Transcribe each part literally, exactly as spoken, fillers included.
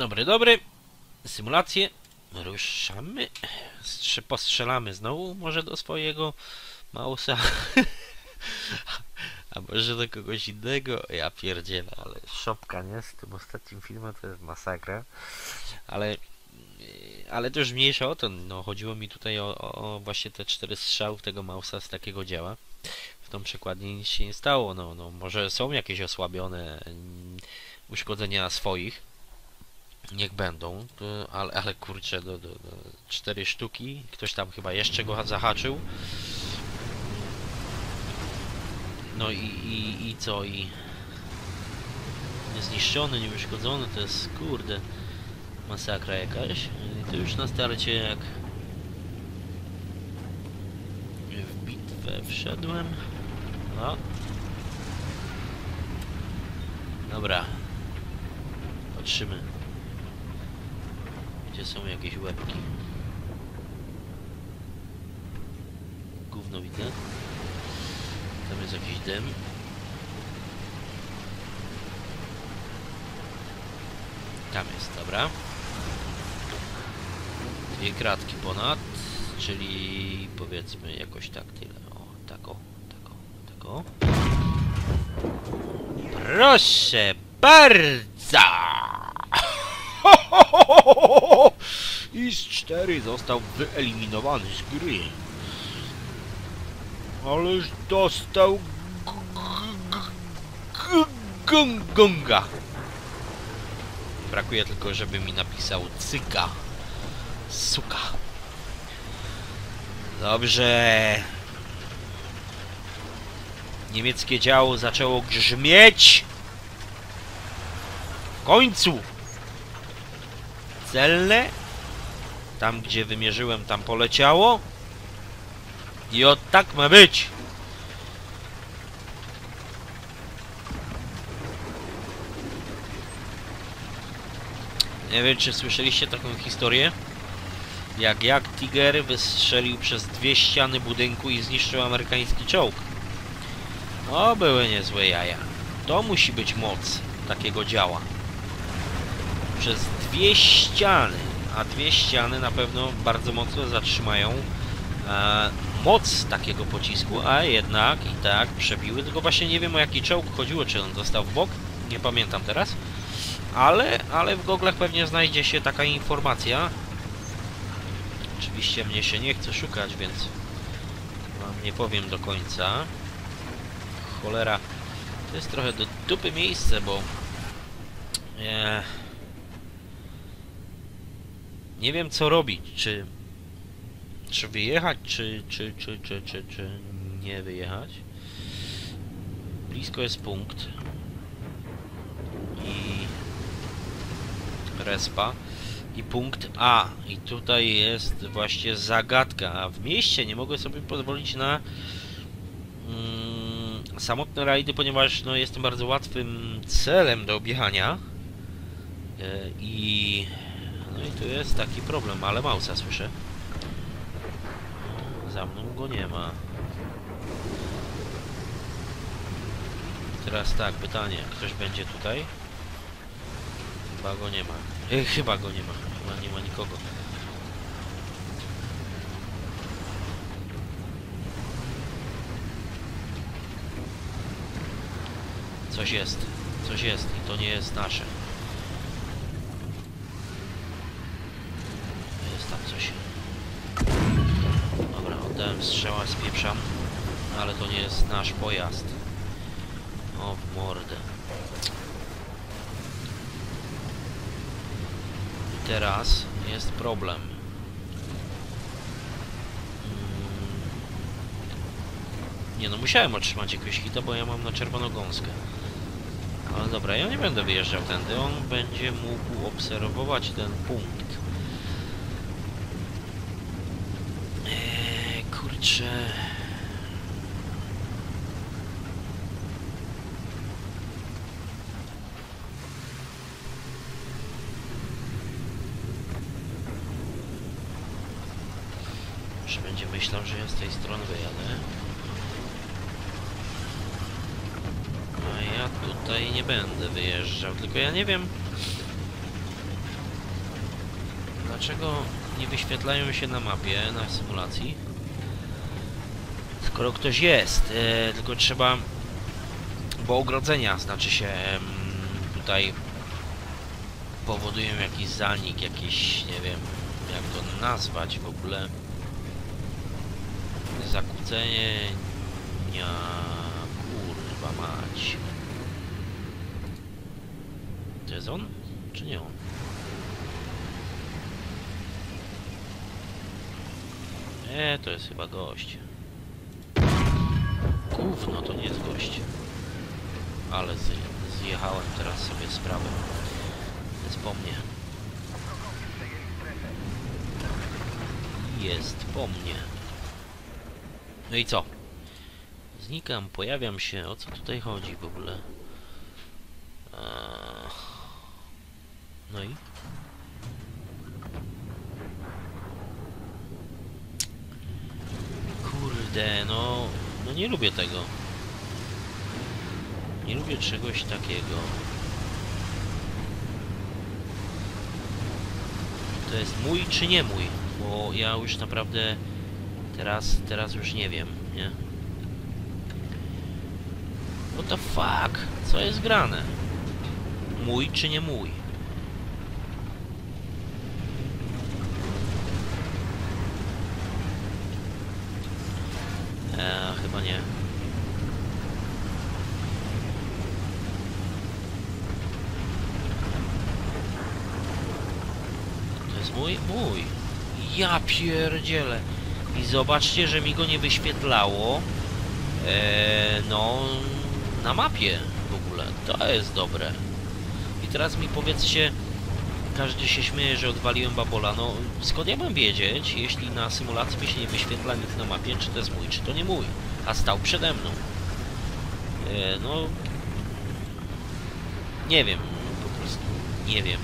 Dobry, dobry. Symulację. Ruszamy. Strze postrzelamy znowu może do swojego Mausa. A może do kogoś innego? Ja pierdzielę, ale szopka, nie? Z tym ostatnim filmem to jest masakra. Ale... ale to już mniejsza o to, no chodziło mi tutaj o, o właśnie te cztery strzałów tego Mausa z takiego dzieła. W tą przekładni nic się nie stało, no, no może są jakieś osłabione uszkodzenia swoich, niech będą, to, ale, ale kurczę, do, do, do, cztery sztuki, ktoś tam chyba jeszcze go zahaczył. No i, i, i co, i zniszczony, nieuszkodzony, to jest kurde masakra jakaś. I to już na starcie, jak w bitwę wszedłem. No. Dobra. Patrzymy. Gdzie są jakieś łebki? Gówno widzę. Tam jest jakiś dym. Tam jest, dobra. Dwie kratki ponad, czyli powiedzmy jakoś tak tyle. O, tak o, tak o, tak o. Proszę bardzo! Ho, ho, ho, ho, ho! I z cztery został wyeliminowany z gry. Ależ dostał gonga. Brakuje tylko, żeby mi napisał cyka. Suka. Dobrze. Niemieckie działo zaczęło grzmieć. W końcu. Celne. Tam, gdzie wymierzyłem, tam poleciało. I o tak ma być. Nie wiem, czy słyszeliście taką historię, jak jak Tiger wystrzelił przez dwie ściany budynku i zniszczył amerykański czołg. O, były niezłe jaja. To musi być moc takiego działa. Przez dwie ściany, a dwie ściany na pewno bardzo mocno zatrzymają e, moc takiego pocisku, a jednak i tak przebiły, tylko właśnie nie wiem, o jaki czołg chodziło, czy on został w bok, nie pamiętam teraz. Ale, ale w goglach pewnie znajdzie się taka informacja. Oczywiście mnie się nie chce szukać, więc wam nie powiem do końca. Cholera, to jest trochę do dupy miejsce, bo nie, nie wiem, co robić, czy, czy wyjechać, czy, czy, czy, czy, czy, czy nie wyjechać. Blisko jest punkt. I respa i punkt A. I tutaj jest właśnie zagadka. A w mieście nie mogę sobie pozwolić na mm, samotne rajdy, ponieważ no, jestem bardzo łatwym celem do objechania. Yy, i, no i tu jest taki problem, ale Mausa słyszę. Za mną go nie ma. Teraz tak, pytanie. Ktoś będzie tutaj? Chyba go nie ma. E, chyba go nie ma. Chyba nie ma nikogo. Coś jest. Coś jest. I to nie jest nasze. Jest tam coś. Dobra, oddałem strzała, spieprzam. Ale to nie jest nasz pojazd. O, w mordę. Teraz jest problem. Nie no, musiałem otrzymać jakiegoś hita, bo ja mam na czerwoną gąskę. Ale dobra, ja nie będę wyjeżdżał tędy. On będzie mógł obserwować ten punkt. Eee, kurczę... Myślę, że ja z tej strony wyjadę. A ja tutaj nie będę wyjeżdżał, tylko ja nie wiem, dlaczego nie wyświetlają się na mapie, na symulacji? Skoro ktoś jest, yy, tylko trzeba... Bo ogrodzenia, znaczy się, yy, tutaj powodują jakiś zanik, jakiś, nie wiem, jak to nazwać w ogóle. Zakłócenie... Nie, kurwa mać. To jest on? Czy nie on? Nie, to jest chyba gość. Gówno, to nie jest gość. Ale zjechałem teraz sobie sprawę. Jest po mnie. Jest po mnie. No i co? Znikam, pojawiam się. O co tutaj chodzi w ogóle? No i? Kurde, no... No nie lubię tego. Nie lubię czegoś takiego. To jest mój czy nie mój? Bo ja już naprawdę... Teraz, teraz już nie wiem, nie? What the fuck? Co jest grane? Mój czy nie mój? Eee, chyba nie. To jest mój? Mój! Ja pierdzielę! I zobaczcie, że mi go nie wyświetlało. Eee, no... Na mapie w ogóle. To jest dobre. I teraz mi powiedzcie... Każdy się śmieje, że odwaliłem babola. No, skąd ja mam wiedzieć, jeśli na symulacji mi się nie wyświetla nic na mapie, czy to jest mój, czy to nie mój. A stał przede mną. E, no... Nie wiem. Po prostu nie wiem.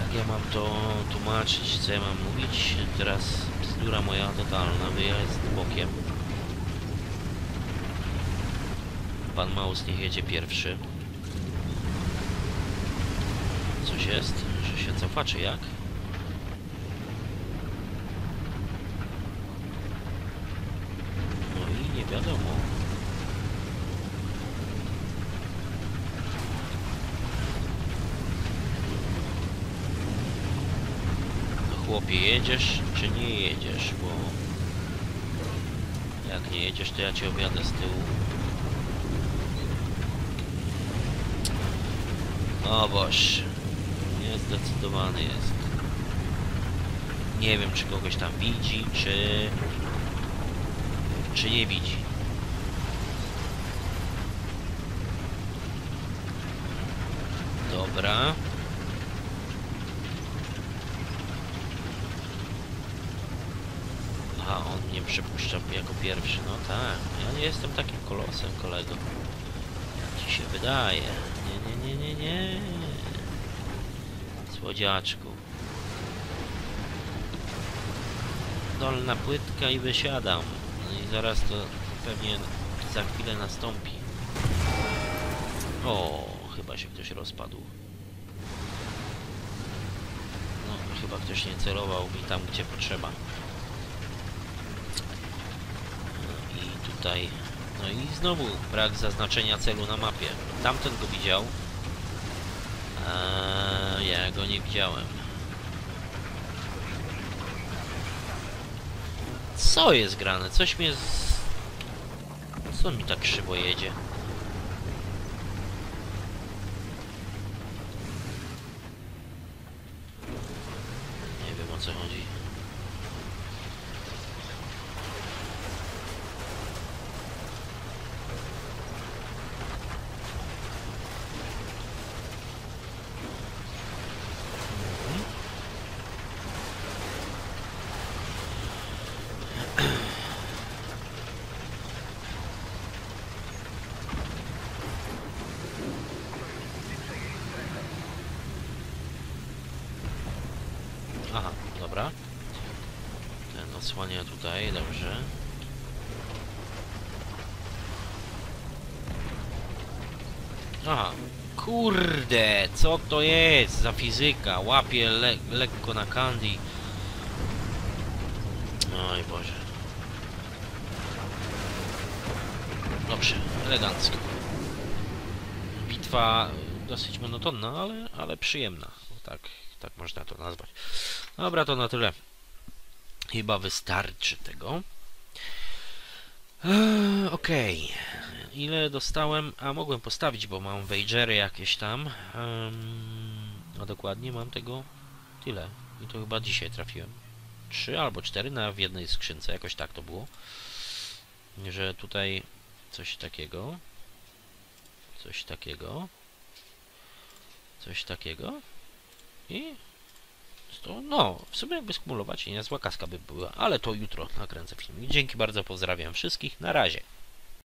Jak ja mam to tłumaczyć, co ja mam mówić? Teraz bzdura moja totalna. Wyjazd bokiem. Pan Maus niech jedzie pierwszy. Coś jest, że się cofa, czy jak? No i nie wiadomo. No chłopie, jedziesz czy nie jedziesz? Bo jak nie jedziesz, to ja cię objadę z tyłu. O boż. Zdecydowany jest. Nie wiem, czy kogoś tam widzi, czy... czy nie widzi. Dobra. Aha, on mnie przypuszcza jako pierwszy. No tak, ja nie jestem takim kolosem, kolego. Jak ci się wydaje. Nie, nie, nie, nie, nie. Słodziaczku. Dolna płytka i wysiadam. No i zaraz to pewnie za chwilę nastąpi. O, chyba się ktoś rozpadł. No, chyba ktoś nie celował mi tam, gdzie potrzeba. No i tutaj... No i znowu brak zaznaczenia celu na mapie. Tamten go widział. Eee... Ja go nie widziałem. Co jest grane? Coś mnie... Z... Co mi tak krzywo jedzie? Nie wiem, o co chodzi. Aha, dobra. Ten odsłania tutaj, dobrze. Aha, Kurde, co to jest za fizyka? Łapie le lekko na candy. Oj Boże. Dobrze, elegancko. Bitwa dosyć monotonna, ale, ale przyjemna. Tak, tak można to nazwać. Dobra, to na tyle. Chyba wystarczy tego. Eee, Okej. Okay. Ile dostałem? A mogłem postawić, bo mam wagery jakieś tam. Ehm, a dokładnie mam tego tyle. I to chyba dzisiaj trafiłem. Trzy albo cztery na w jednej skrzynce. Jakoś tak to było. Że tutaj coś takiego. Coś takiego. Coś takiego. I... sto? No, w sumie jakby skumulować i niezła kaska by była, ale to jutro nakręcę filmik. Dzięki bardzo, pozdrawiam wszystkich, na razie.